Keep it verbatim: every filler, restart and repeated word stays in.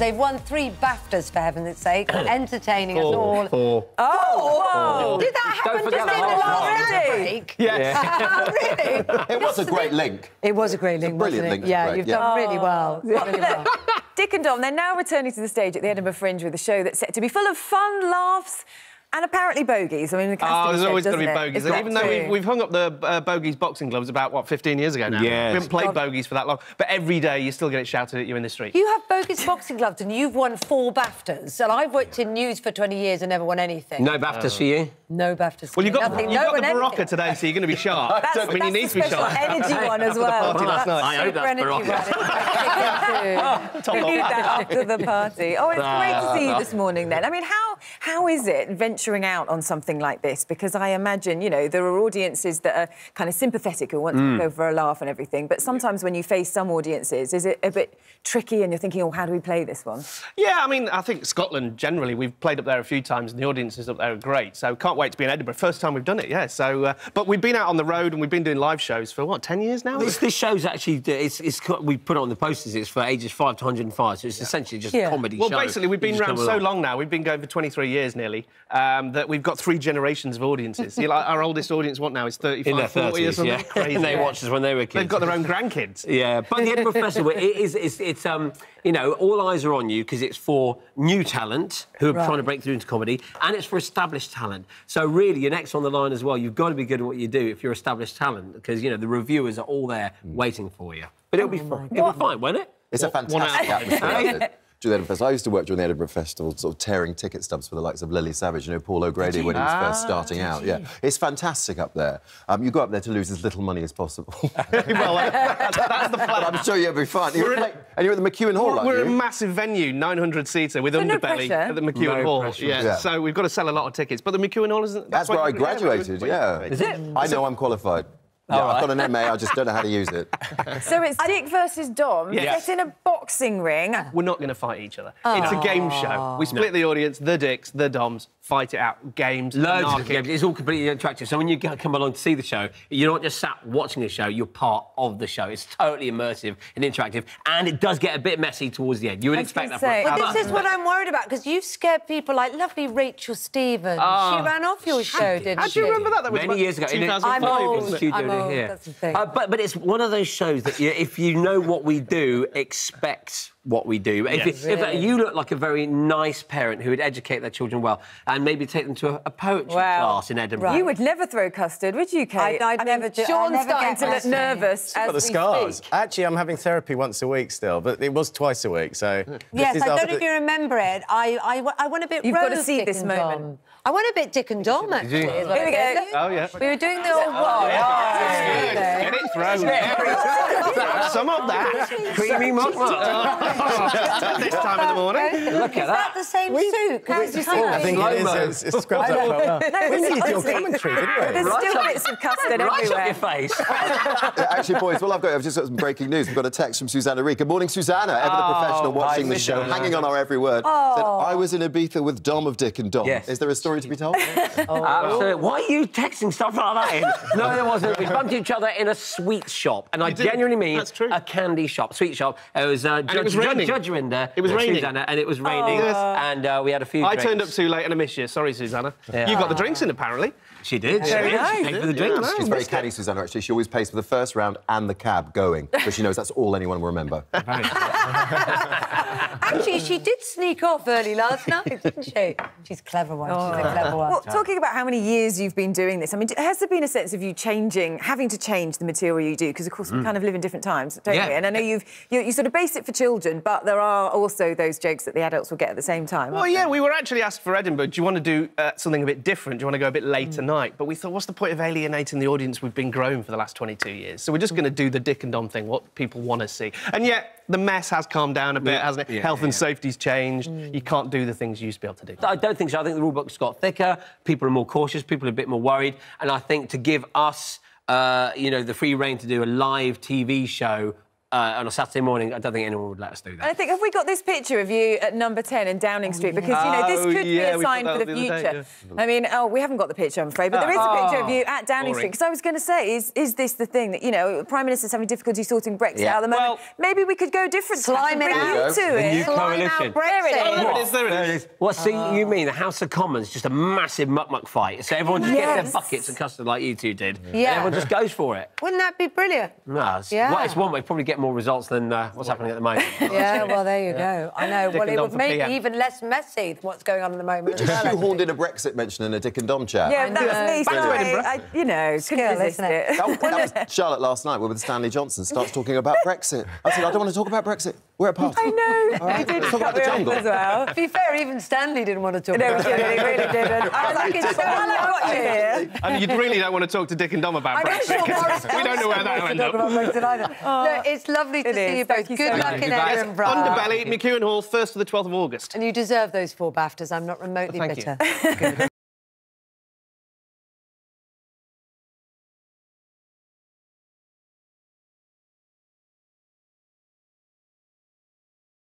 They've won three BAFTAs, for heaven's sake, entertaining four, us all. Four. Oh! Four. Did that happen just in the last break? Yes. Really? It was a great link. It was a great link, wasn't it? Yeah, you've done really well. Really well. Dick and Dom, they're now returning to the stage at the Edinburgh Fringe with a show that's set to be full of fun, laughs and apparently bogeys. I mean, the casting oh, there's show, always going to be bogeys. Even though we've, we've hung up the uh, bogeys boxing gloves about, what, fifteen years ago now? Yeah. We haven't played God. bogeys for that long. But every day you still get it shouted at you in the street. You have bogeys boxing gloves and you've won four BAFTAs. And I've worked in news for twenty years and never won anything. No BAFTAs oh. for you? No BAFTAs. Well, you've got, Nothing, you've no got the Barocca today, so you're going to be sharp. that's, I mean, that's you need to be sharp. Energy one as well. I hope that's Barocca. We need that after the party. Oh, it's great to see you this morning, then. I mean, how how is it venturing out on something like this? Because I imagine, you know, there are audiences that are kind of sympathetic who want mm. to go for a laugh and everything, but sometimes when you face some audiences, is it a bit tricky and you're thinking, oh, how do we play this one? Yeah, I mean, I think Scotland, generally, we've played up there a few times and the audiences up there are great, so can't wait to be in Edinburgh. First time we've done it, yeah, so... Uh, but we've been out on the road and we've been doing live shows for, what, ten years now? This, this show's actually... It's, it's, we put it on the posters, it's for ages five to one hundred and five, so it's yeah. essentially just yeah. a comedy well, show. Well, basically, we've been around so long now, we've been going for twenty-three years nearly, um, Um, that we've got three generations of audiences. You know, like, our oldest audience, what now, is thirty-five, forty or something. Yeah. Crazy. They watched us when they were kids. They've got their own grandkids. Yeah, but the Edinburgh Festival, it is, it's, it's, um, you know, all eyes are on you because it's for new talent who are right. trying to break through into comedy, and it's for established talent. So really, you're next on the line as well. You've got to be good at what you do if you're established talent because, you know, the reviewers are all there mm. waiting for you. But it'll oh be fun. It'll be fine, won't it? It's what, a fantastic atmosphere. I used to work during the Edinburgh Festival, sort of tearing ticket stubs for the likes of Lily Savage, you know, Paul O'Grady when he was first starting out. Yeah, it's fantastic up there. Um, you go up there to lose as little money as possible. Well, uh, that's, that's the plan. I'm sure you'll be fine. You're in, like, and you're at the McEwan Hall, aren't you? We're a massive venue, nine hundred seater with so underbelly no at the McEwan no Hall. Pressure. Yeah, yeah, so we've got to sell a lot of tickets, but the McEwan Hall isn't. That's, that's where I graduated. Yeah, yeah. Is it? I know I'm qualified. Yeah, right. I've got an M A, I just don't know how to use it. So it's Dick versus Dom. Yes. Get in a boxing ring. We're not going to fight each other. Oh. It's a game show. We split no. the audience, the Dicks, the Doms, fight it out. Games, loads of games. It's all completely interactive. So when you come along to see the show, you're not just sat watching the show, you're part of the show. It's totally immersive and interactive, and it does get a bit messy towards the end. You wouldn't expect that from us. Well, this is what I'm worried about, because you've scared people like lovely Rachel Stevens. Oh. She ran off your show, didn't she? How do you remember that? That was many years ago. I'm old. Oh, that's the thing. Uh, but, but it's one of those shows that you, if you know what we do, expect what we do. Yes. If, really? if uh, you look like a very nice parent who would educate their children well and maybe take them to a, a poetry well, class in Edinburgh. Right. You would never throw custard, would you, Kate? I'd, I'd I mean, never do. Sean's never starting to look nervous as the scars. Speak. Actually, I'm having therapy once a week still, but it was twice a week, so... Yes, I don't know if you remember it. I, I, I want a bit... You've got to see this moment. I want a bit Dick and Dom, actually. Here we go. Oh, yeah. We were doing the old one. Get it thrown. Some of that. Creamy mustard. This time in the morning. Look at that. Is that the same we, soup? We, we, I think it is. It's, it's scrubbed up quite well. No, we needed your commentary, didn't we? There's right still up, bits of custard right everywhere. Up your face. Actually, boys, well, I've got, I've just got some breaking news. We've got a text from Susanna Rieke. Morning, Susanna, ever oh, the professional watching the show, hanging know. on our every word. Oh. Said, I was in Ibiza with Dom of Dick and Dom. Yes. Is there a story to be told? Oh. Absolutely. Why are you texting stuff like that in? No, there wasn't. We bumped each other in a sweet shop, and I genuinely mean a candy shop, sweet shop. It was Judge Rinder. It was raining. Susanna, and it was raining. Oh, yes. And uh, we had a few drinks. I turned up too late and I missed you. Sorry, Susanna. Yeah. You got the drinks in, apparently. She did. Yeah, she, yeah, she paid for the drinks. Yeah, she's very canny, Susanna, actually. She always pays for the first round and the cab going, but she knows that's all anyone will remember. Actually, she did sneak off early last night, didn't she? She's clever one. Oh. She's a clever one. Well, talking about how many years you've been doing this, I mean, has there been a sense of you changing, having to change the material you do? Because, of course, mm. we kind of live in different times, don't yeah. we? And I know you've you, you sort of based it for children, but there are also those jokes that the adults will get at the same time. Well, yeah, there? we were actually asked for Edinburgh, do you want to do uh, something a bit different? Do you want to go a bit later mm. night? But we thought, what's the point of alienating the audience? We've been growing for the last twenty-two years. So we're just mm. going to do the Dick and Dom thing, what people want to see. And yet, the mess has calmed down a bit, yeah. hasn't it? Yeah, Health yeah. and safety's changed. Mm. You can't do the things you used to be able to do. I don't think so. I think the rule book's got thicker. People are more cautious. People are a bit more worried. And I think to give us, uh, you know, the free rein to do a live T V show uh, on a Saturday morning, I don't think anyone would let us do that. And I think, have we got this picture of you at number ten in Downing Street? Oh, yeah. Because, you know, this could oh, yeah, be a sign for the, the future. Day, yeah. I mean, oh, we haven't got the picture, I'm afraid, but oh. there is a picture of you at Downing Boring. Street. Because I was going to say, is is this the thing that, you know, the Prime Minister's having difficulty sorting Brexit yeah. out at the moment? Well, maybe we could go different. Slime it out. There it is, there it is. Well, see, oh. you mean the House of Commons, just a massive muck-muck fight. So everyone just yes. gets their buckets and custard like you two did. Yeah. And everyone just goes for it. Wouldn't that be brilliant? No, it's, yeah. well, it's one way. Probably get more results than uh, what's happening at the moment. yeah, well, there you yeah. go. I know. Dick well, it would make it even less messy than what's going on at the moment. We just shoehorned in a Brexit mention in a Dick and Dom chat. Yeah, that was me. Back to Edinburgh. I, you know, skill, isn't it? That, that was Charlotte last night, where with Stanley Johnson starts talking about Brexit. I said, I don't want to talk about Brexit. We're at party. I know. Right, did talk about the jungle. As well. To be fair, even Stanley didn't want to talk about it. No, he really didn't. I was like, it's so got you here. And you really don't want to talk to Dick and Dom about Brexit. We don't know where that'll end up. No, it's lovely to see you both. Good luck in Edinburgh. Underbelly, McEwan Hall, first to the twelfth of August. And you deserve those four BAFTAs. I'm not remotely bitter.